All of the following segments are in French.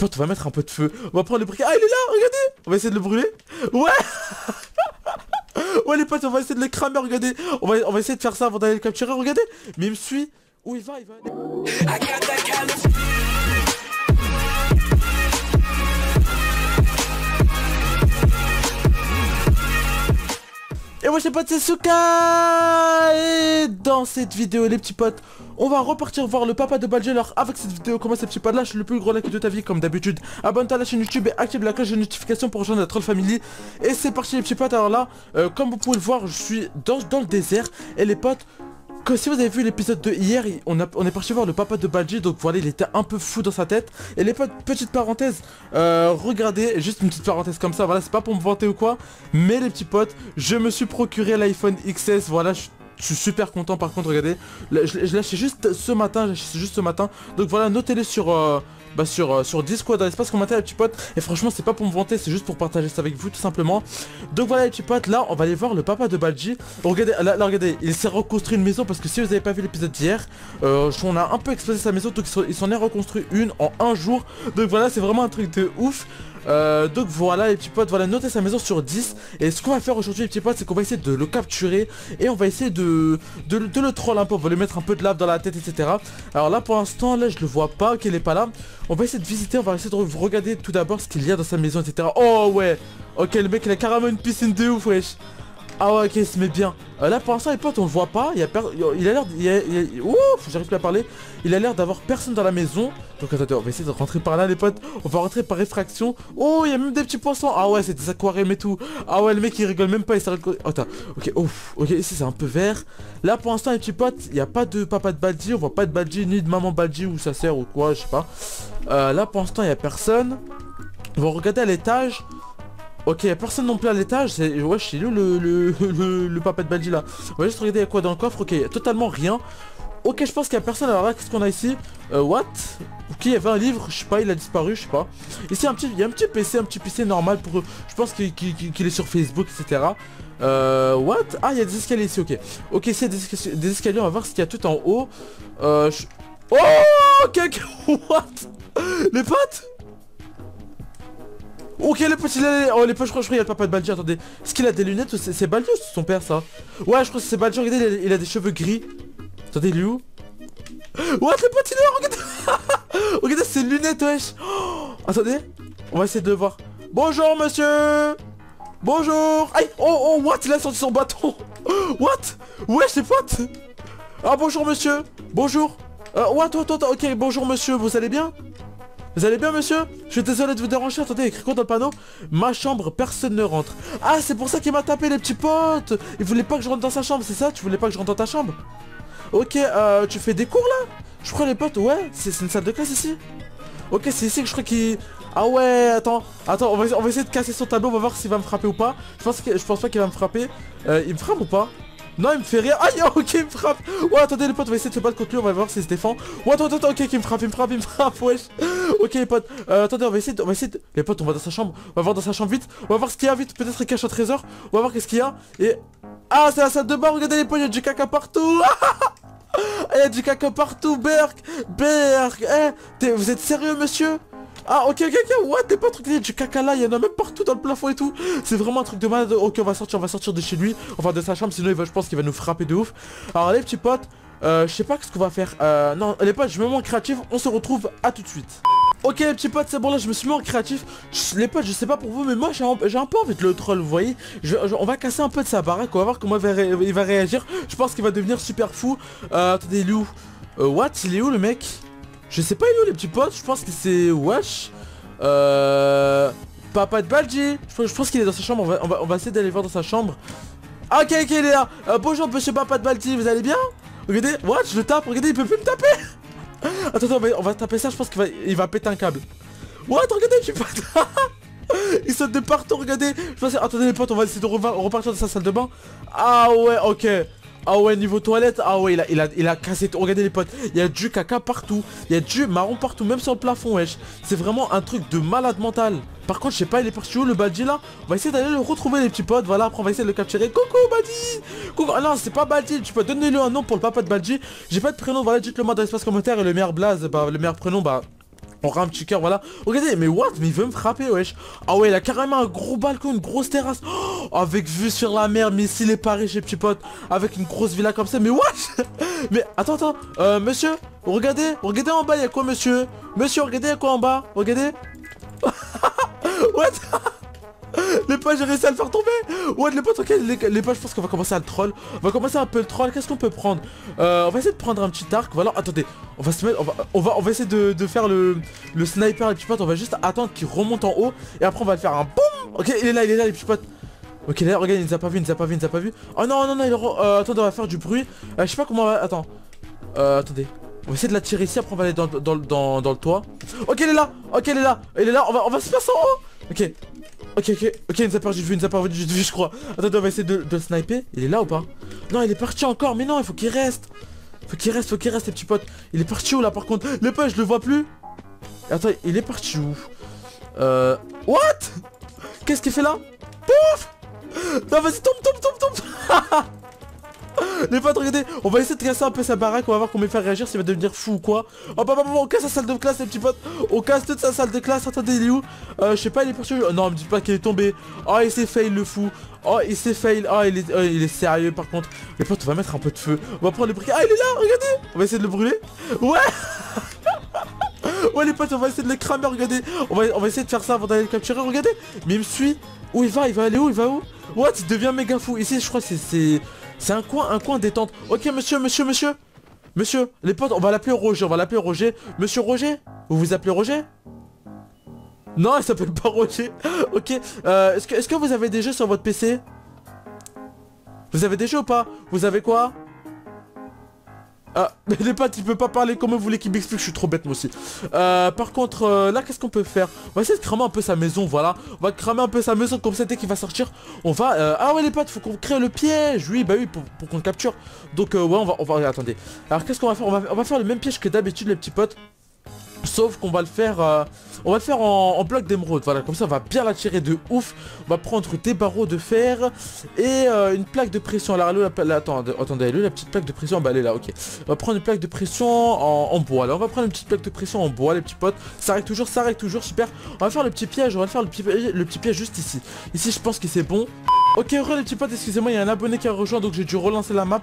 Pote, on va mettre un peu de feu. On va prendre le briquet. Ah, il est là, regardez. On va essayer de le brûler. Ouais. Ouais, les potes, on va essayer de le cramer, regardez. On va essayer de faire ça avant d'aller le capturer, regardez. Mais il me suit. Où il va, il va aller. Et moi, les potes, c'est Souka. Et dans cette vidéo, les petits potes, on va repartir voir le papa de Baldi. Alors avec cette vidéo, comment ces petits pas là, je suis le plus gros like de ta vie comme d'habitude. Abonne-toi à la chaîne YouTube et active la cloche de notification pour rejoindre la troll family. Et c'est parti les petits potes. Alors là, comme vous pouvez le voir, je suis dans le désert. Et les potes, que si vous avez vu l'épisode de hier, on est parti voir le papa de Baldi. Donc voilà, il était un peu fou dans sa tête. Et les potes, petite parenthèse, regardez, juste une petite parenthèse comme ça. Voilà, c'est pas pour me vanter ou quoi, mais les petits potes, je me suis procuré l'iPhone XS. Voilà, je suis super content. Par contre, regardez, je lâchais juste ce matin, donc voilà, notez-les sur Discord dans l'espace commentaire les petits potes. Et franchement, c'est pas pour me vanter, c'est juste pour partager ça avec vous tout simplement. Donc voilà les petits potes, là on va aller voir le papa de Baldi. Regardez, là regardez, il s'est reconstruit une maison. Parce que si vous avez pas vu l'épisode d'hier, on a un peu explosé sa maison, donc il s'en est reconstruit une en un jour. Donc voilà, c'est vraiment un truc de ouf. Donc voilà les petits potes, voilà, notez sa maison sur 10. Et ce qu'on va faire aujourd'hui les petits potes, c'est qu'on va essayer de le capturer. Et on va essayer de le troll un peu. On va lui mettre un peu de lave dans la tête, etc. Alors là pour l'instant, là je le vois pas, qu'il est pas là. On va essayer de visiter, on va essayer de regarder tout d'abord ce qu'il y a dans sa maison, etc. Oh ouais, ok, le mec il a carrément une piscine de ouf, wesh. Ah ouais, ok, il se met bien. Là pour l'instant les potes, on le voit pas. Il a l'air... Ouh, j'arrive plus à parler. Il a l'air d'avoir personne dans la maison. Donc attendez, on va essayer de rentrer par là les potes. On va rentrer par effraction. Oh, il y a même des petits poissons. Ah ouais, c'est des aquariums et tout. Ah ouais, le mec il rigole même pas, il s'arrête. Oh attends, ok, ouf, ok, ici c'est un peu vert. Là pour l'instant les petits potes, il n'y a pas de papa de Baldi. On voit pas de Baldi, ni de maman Baldi ou sa sœur ou quoi, je sais pas. Là pour l'instant il n'y a personne. On va regarder à l'étage. Ok, y'a personne non plus à l'étage. Ouais, je sais le papa de Baldi là. On va juste regarder y'a quoi dans le coffre. Ok, y'a totalement rien. Ok, je pense qu'il y a personne. Alors là, qu'est-ce qu'on a ici? What? Ok, il y avait un livre, je sais pas, il a disparu, je sais pas. Ici, il y a un petit PC, normal pour eux. Je pense qu'il est sur Facebook, etc. What? Ah, il y a des escaliers ici, ok. Ok, ici, il y a des escaliers, on va voir ce qu'il y a tout en haut. Oh, quelqu'un. What? Les potes? Ok les petits, oh les potes, je crois qu'il y a le papa de Baldi, attendez. Est-ce qu'il a des lunettes ou c'est Baldi ou c'est son père ça? Ouais, je crois que c'est Baldi, regardez, il a des cheveux gris. Attendez, il est où? What les potes, il est là, regardez. Regardez ses lunettes, wesh. Oh, attendez, on va essayer de le voir. Bonjour monsieur. Bonjour. Aïe, oh, what, il a sorti son bâton. What? Wesh les potes. Ah bonjour monsieur. Bonjour. What, ok, bonjour monsieur, vous allez bien? Vous allez bien monsieur? Je suis désolé de vous déranger, attendez, il y a écrit quoi dans le panneau? Ma chambre, personne ne rentre. Ah, c'est pour ça qu'il m'a tapé les petits potes. Il voulait pas que je rentre dans sa chambre, c'est ça? Tu voulais pas que je rentre dans ta chambre? Ok, tu fais des cours là? Je crois les potes, ouais, c'est une salle de classe ici. Ok, c'est ici que je crois qu'il... Ah ouais, attends, on va essayer de casser son tableau, on va voir s'il va me frapper ou pas. Je pense pas qu'il va me frapper. Il me frappe ou pas? Non, il me fait rien. Aïe, ok, il me frappe. Ouais, attendez les potes, on va essayer de se battre contre lui, on va voir s'il se défend. Ouais, attends, ok, il me frappe, wesh. Ok les potes, attendez, on va essayer de... Les potes, on va dans sa chambre, on va voir dans sa chambre vite. On va voir ce qu'il y a vite, peut-être il cache un trésor. On va voir qu'est-ce qu'il y a, et... Ah, c'est la salle de bain, regardez les potes, il y a du caca partout. Il y a du caca partout, Berk, eh, vous êtes sérieux monsieur? Ah ok, what, t'es pas truc, il y a du caca là, il y en a même partout dans le plafond et tout. C'est vraiment un truc de malade. Ok, on va sortir de chez lui, enfin de sa chambre, sinon je pense qu'il va nous frapper de ouf. Alors les petits potes, je sais pas ce qu'on va faire. Non, les potes, je me mets en créatif, on se retrouve, à tout de suite. Ok les petits potes, c'est bon, là je me suis mis en créatif. Les potes, je sais pas pour vous, mais moi j'ai un peu envie de le troll, vous voyez. On va casser un peu de sa baraque, on va voir comment il va réagir. Je pense qu'il va devenir super fou. Attendez, il est où? What, il est où le mec? Je sais pas, il est où les petits potes? Je pense que c'est Wesh. Papa de Baldi. Je pense qu'il est dans sa chambre, on va essayer d'aller voir dans sa chambre. Ah, ok, il est là. Bonjour monsieur papa de Baldi, vous allez bien? Regardez, what, je le tape, regardez, il peut plus me taper. Attends, on va taper ça, je pense qu'il va péter un câble. What, regardez les petits potes. Il saute de partout, regardez. Attendez les potes, on va essayer de repartir de sa salle de bain. Ah ouais, ok. Ah ouais, niveau toilette, ah ouais, il a cassé tout. Regardez les potes, il y a du caca partout. Il y a du marron partout, même sur le plafond, wesh. C'est vraiment un truc de malade mental. Par contre, je sais pas, il est parti où le Baldi là? On va essayer d'aller le retrouver les petits potes, voilà, après on va essayer de le capturer. Coucou Baldi. Coucou, ah non, c'est pas Baldi, tu peux donner-lui un nom pour le papa de Baldi. J'ai pas de prénom, voilà, dites-le moi dans l'espace commentaire. Et le meilleur blaze, bah, le meilleur prénom, bah... on rend un petit cœur, voilà. Regardez, mais what, mais il veut me frapper, wesh. Ah ouais, il a carrément un gros balcon, une grosse terrasse, oh, avec vue sur la mer. Mais s'il est pas riche, les petits potes, avec une grosse villa comme ça, mais what. Mais attends, attends, monsieur, regardez, regardez en bas, il y a quoi, monsieur? Monsieur, regardez, il y a quoi en bas? Regardez. What. Les pages, j'ai réussi à le faire tomber. Ouais, les potes, ok, les pages, je pense qu'on va commencer à le troll. On va commencer un peu le troll. Qu'est-ce qu'on peut prendre? On va essayer de prendre un petit arc. Voilà, attendez, on va se mettre, on va essayer de faire le sniper, les petits potes. On va juste attendre qu'il remonte en haut. Et après, on va le faire un boum. Ok, il est là, les petits potes. Ok, là, regarde, il nous a pas vu, il nous a pas vu, il nous a pas vu. Oh non, non, non, attendez, on va faire du bruit. Je sais pas comment on va. Attends. Attendez. On va essayer de la tirer ici, après on va aller dans le toit. Ok, il est là, ok, il est là, il est là, on va se passer en haut. Ok, ok, ok, ok, il nous a perdu de vue, je crois. Attends, on va essayer de le sniper. Il est là ou pas? Non, il est parti encore, mais non, il faut qu'il reste. Faut qu'il reste, les petits potes. Il est parti où là par contre? Les potes, je le vois plus. Attends, il est parti où? What? Qu'est-ce qu'il fait là? Pouf! Non, vas-y, tombe. Les potes, regardez, on va essayer de casser un peu sa baraque, on va voir comment il fait réagir, s'il va devenir fou ou quoi. Oh bah, on casse sa salle de classe, les petits potes. On casse toute sa salle de classe. Attendez, il est où? Je sais pas, il est parti. Oh, non, me dites pas qu'il est tombé. Oh, il s'est fail, le fou. Oh, il s'est fail. Oh, il est sérieux par contre. Les potes, on va mettre un peu de feu. On va prendre le briquet. Ah, il est là, regardez. On va essayer de le brûler. Ouais. Ouais, les potes, on va essayer de le cramer, regardez. On va essayer de faire ça avant d'aller le capturer, regardez. Mais il me suit. Où il va? Il va aller où? Il va où? What? Il devient méga fou. Ici, je crois que c'est un coin détente. Ok, monsieur, les potes, on va l'appeler Roger, Monsieur Roger, vous vous appelez Roger? Non, il s'appelle pas Roger. Ok, est-ce que vous avez des jeux sur votre PC? Vous avez des jeux ou pas? Vous avez quoi? Ah, mais les potes, il peut pas parler comme vous voulez qu'il m'explique, je suis trop bête moi aussi. Par contre, là, qu'est-ce qu'on peut faire? On va essayer de cramer un peu sa maison, voilà. On va cramer un peu sa maison, comme ça, dès qu'il va sortir, on va... Ah ouais, les potes, faut qu'on crée le piège. Oui, bah oui, pour qu'on le capture. Donc, ouais, on va... Attendez. Alors, qu'est-ce qu'on va faire? On va faire le même piège que d'habitude, les petits potes. Sauf qu'on va le faire en bloc d'émeraude, voilà, comme ça on va bien la tirer de ouf. On va prendre des barreaux de fer et une plaque de pression. Alors attendez, la petite plaque de pression, bah elle est là, ok. On va prendre une plaque de pression en bois, là on va prendre une petite plaque de pression en bois, les petits potes. Ça règle toujours, super. On va faire le petit piège, on va faire le petit piège juste ici. Ici je pense que c'est bon. Ok, heureux les petits potes, excusez-moi, il y a un abonné qui a rejoint, donc j'ai dû relancer la map.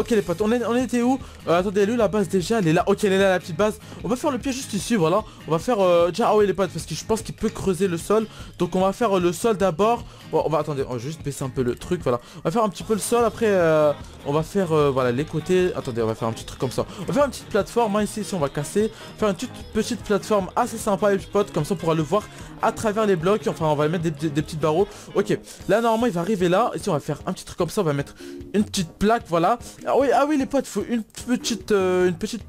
Ok les potes, on était où? Attendez, elle est où la base déjà? Elle est là, ok, elle est là la petite base. On va faire le piège juste ici, voilà. On va faire déjà, ah oui les potes, parce que je pense qu'il peut creuser le sol. Donc on va faire le sol d'abord. On va, attendez, on va juste baisser un peu le truc, voilà. On va faire un petit peu le sol, après on va faire, voilà, les côtés. Attendez, on va faire un petit truc comme ça. On va faire une petite plateforme, hein, ici on va casser. Faire une toute petite plateforme assez sympa les petits potes, comme ça on pourra le voir à travers les blocs. Enfin on va mettre des petits barreaux. Ok, là normalement il va arriver là, ici on va faire un petit truc comme ça, on va mettre une petite plaque, voilà. Ah oui les potes, faut une petite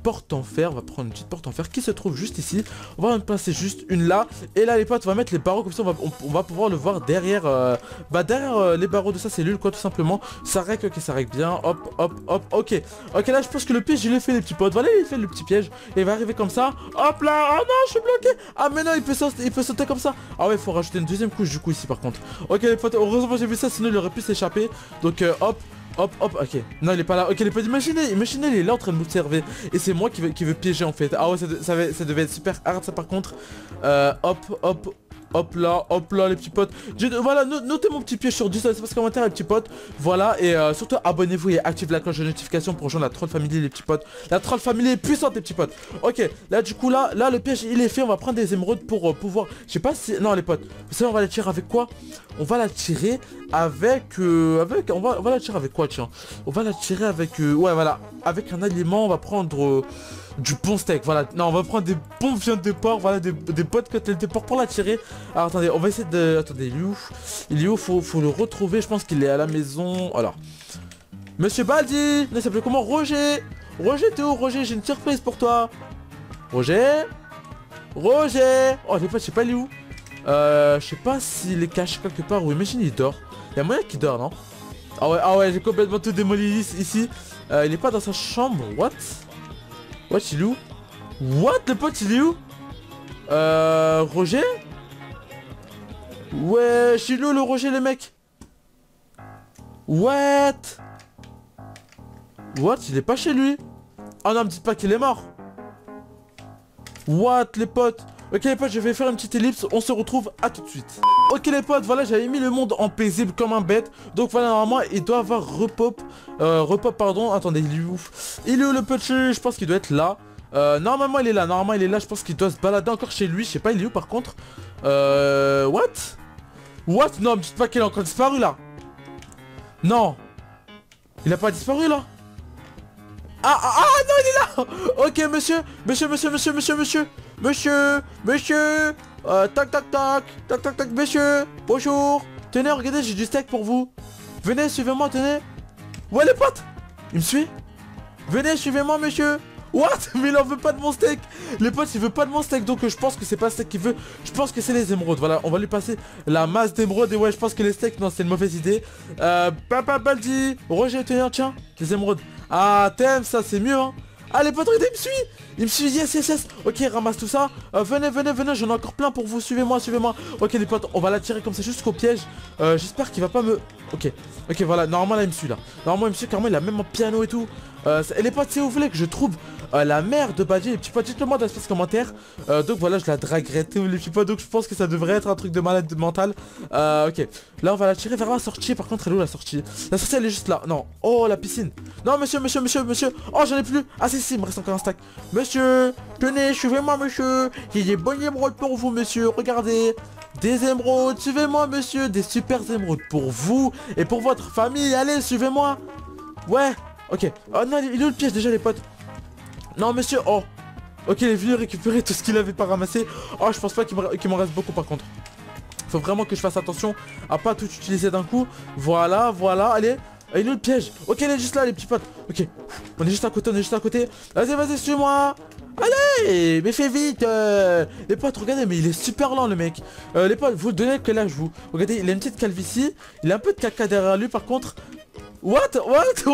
porte en fer, on va prendre une petite porte en fer qui se trouve juste ici. On va en placer juste une là, et là les potes on va mettre les barreaux comme ça, on va pouvoir le voir derrière, derrière les barreaux de sa cellule quoi, tout simplement. Ça règle, ok, ça règle bien, hop, ok là je pense que le piège je l'ai fait les petits potes, voilà il fait le petit piège, et il va arriver comme ça, hop là, oh non je suis bloqué, ah mais non il peut sauter comme ça, ah ouais faut rajouter une deuxième couche du coup ici par contre. Ok les potes, heureusement j'ai vu ça, sinon il aurait pu s'échapper. Donc hop, ok. Non il est pas là, ok les potes, imaginez il est là en train de m'observer. Et c'est moi qui veux piéger en fait. Ah ouais ça devait être super hard ça par contre. Hop là les petits potes. Voilà, notez mon petit piège sur Discord, c'est pas ce commentaire les petits potes. Voilà, et surtout abonnez-vous et activez la cloche de notification pour rejoindre la troll family les petits potes. La troll family est puissante les petits potes. Ok, là du coup là le piège il est fait, on va prendre des émeraudes pour pouvoir... Je sais pas si... Non les potes, vous savez on va la tirer avec quoi? On va la tirer avec... On va la tirer avec quoi tiens? On va la tirer avec... Ouais voilà, avec un aliment on va prendre... Du bon steak, voilà. Non, on va prendre des bons viandes de porc, voilà, des bonnes côtelettes de porc pour la tirer. Alors, attendez, on va essayer de... Attendez, il est où? Faut le retrouver, je pense qu'il est à la maison. Alors, monsieur Baldi, il s'appelle comment? Roger. Roger, t'es où? Roger, j'ai une surprise pour toi. Roger. Oh, les potes, je sais pas, il est où? Je sais pas s'il est caché quelque part ou imagine, il dort. Il y a moyen qu'il dort, non? Ah ouais, j'ai complètement tout démoli ici. Il est pas dans sa chambre, what? Il est où? What? Le pote il est où? Roger? Ouais, je suis où le Roger les mecs? What? Il est pas chez lui. Oh non, me dites pas qu'il est mort. What les potes? Ok les potes, je vais faire une petite ellipse, on se retrouve à tout de suite. Ok les potes, voilà, j'avais mis le monde en paisible comme un bête. Donc voilà, normalement il doit avoir repop. Repop pardon, attendez, il est où? Il est où le petit? Je pense qu'il doit être là. Normalement il est là, normalement il est là, je pense qu'il doit se balader encore chez lui, je sais pas il est où par contre. What? What? Non, me dites pas qu'il a encore disparu là. Non. Il a pas disparu là. Ah, ah, ah, non, il est là. Ok, monsieur. Tac, monsieur. Bonjour. Tenez, regardez, j'ai du steak pour vous. Venez, suivez-moi, tenez. Ouais, les potes. Il me suit. Venez, suivez-moi, monsieur. What? Mais il en veut pas de mon steak. Les potes, il veut pas de mon steak, donc je pense que c'est pas steak qu'il veut. Je pense que c'est les émeraudes. Voilà, on va lui passer la masse d'émeraudes. Et ouais, je pense que les steaks, non, c'est une mauvaise idée. Papa Baldi, Roger, tenez, tiens, les émeraudes. Ah, t'aimes ça, c'est mieux, hein. Ah, les potes, regardez, il me suit, yes. Ok, ramasse tout ça. Venez, j'en ai encore plein pour vous, suivez-moi. Ok, les potes, on va l'attirer comme ça jusqu'au piège. J'espère qu'il va pas me... Ok, voilà, normalement, là, il me suit, là. Normalement, il me suit, carrément, il a même un piano et tout. Et les potes, si vous voulez que je trouve la mère de Baldi, les petits potes, dites-le moi dans l'espace commentaire. Donc voilà, je la draguerai, les petits potes, donc je pense que ça devrait être un truc de malade mental. Ok, là on va la tirer vers la sortie, par contre elle est où la sortie? La sortie elle est juste là, non, oh la piscine. Non monsieur, oh j'en ai plus. Ah si, il me reste encore un stack. Monsieur, tenez, suivez-moi monsieur. Il y a des bonnes émeraudes pour vous monsieur, regardez. Des émeraudes, suivez-moi monsieur, des super émeraudes pour vous et pour votre famille, allez, suivez-moi. Ouais, ok, oh non, il est où le piège déjà les potes? Non monsieur, oh. Ok, il est venu récupérer tout ce qu'il avait pas ramassé. Oh, je pense pas qu'il m'en reste beaucoup par contre. Faut vraiment que je fasse attention à pas tout utiliser d'un coup. Voilà, allez. Il est où le piège? Ok, il est juste là les petits potes. Ok, on est juste à côté, Vas-y, suis-moi. Allez, mais fais vite. Les potes, regardez, mais il est super lent le mec. Les potes, vous donnez quel âge vous? Regardez, il a une petite calvitie. Il a un peu de caca derrière lui par contre. What? Wesh?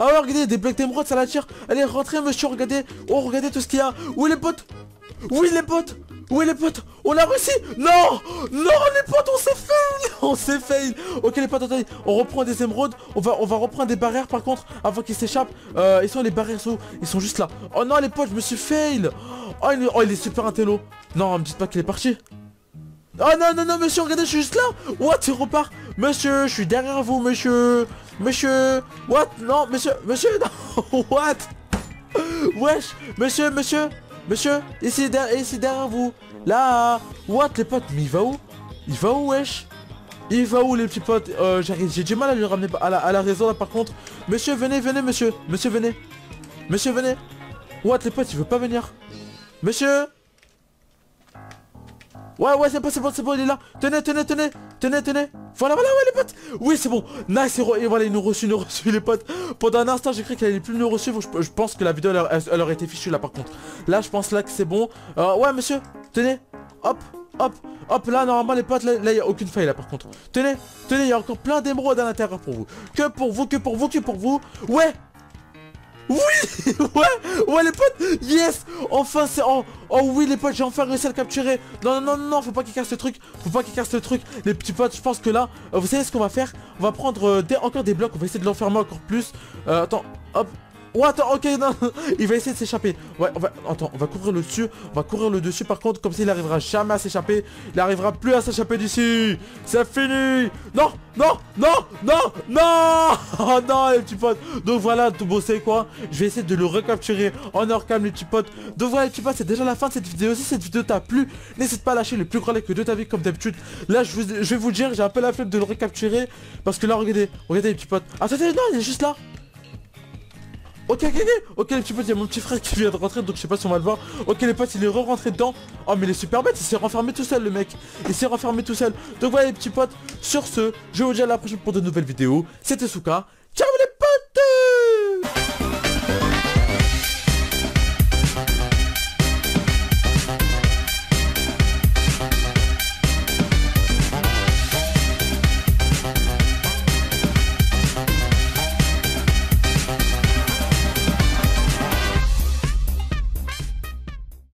Ah ouais, regardez, des blocs d'émeraude, ça l'attire. Allez, rentrez, monsieur, regardez. Oh, regardez tout ce qu'il y a. Où est les potes? On a réussi. Non, les potes, on s'est fail. Ok, les potes, attendez, on reprend des émeraudes. On va reprendre des barrières, par contre, avant qu'ils s'échappent. Ils sont les barrières, ils sont juste là. Oh non, les potes, je me suis fail. Oh, il est super intello. Non, me dites pas qu'il est parti. Oh non, monsieur, regardez, je suis juste là. What? Il repart. Monsieur, je suis derrière vous, monsieur. What? Non, monsieur, non. What? Wesh, monsieur. Ici derrière vous. Là. What, les potes? Mais il va où? Wesh? Il va où, les petits potes? J'arrive, j'ai du mal à lui ramener à la raison, là, par contre. Monsieur, venez, monsieur. Monsieur, venez. What, les potes? Il veut pas venir. Monsieur? Ouais, c'est bon, il est là. Tenez. Voilà, ouais, les potes. Oui, c'est bon. Nice, et voilà, il nous reçut, les potes. Pendant un instant, j'ai cru qu'il allait plus nous reçu. Je pense que la vidéo, elle aurait été fichue, là, par contre. Là, je pense, là, que c'est bon. Ouais, monsieur, tenez. Hop, là, normalement, les potes, là, il n'y a aucune faille, là, par contre. Tenez, il y a encore plein d'émeraudes à l'intérieur pour vous. Que pour vous. Ouais. Oui. Ouais les potes. Yes. Enfin c'est... Oh oui les potes, j'ai enfin réussi à le capturer. Non, faut pas qu'il casse le truc. Les petits potes, je pense que là vous savez ce qu'on va faire. On va prendre encore des blocs. On va essayer de l'enfermer encore plus. Attends. Hop. Oh attends, ok, non. Il va essayer de s'échapper. Ouais, on va courir le dessus. Par contre, comme ça il arrivera jamais à s'échapper. Il arrivera plus à s'échapper d'ici. C'est fini. Non. Oh non les petits potes. Donc voilà, tout bon, c'est quoi. Je vais essayer de le recapturer en hors cam les petits potes. Donc voilà les petits potes, c'est déjà la fin de cette vidéo. Si cette vidéo t'a plu, n'hésite pas à lâcher le plus grand like de ta vie comme d'habitude. Là je vais vous dire, j'ai un peu la flemme de le recapturer. Parce que là regardez les petits potes. Attendez, non, il est juste là. Ok les petits potes, il y a mon petit frère qui vient de rentrer donc je sais pas si on va le voir. Ok les potes, il est re-rentré dedans. Oh mais il est super bête, il s'est renfermé tout seul le mec. Donc voilà les petits potes, sur ce, je vous dis à la prochaine pour de nouvelles vidéos. C'était Souka, ciao les potes.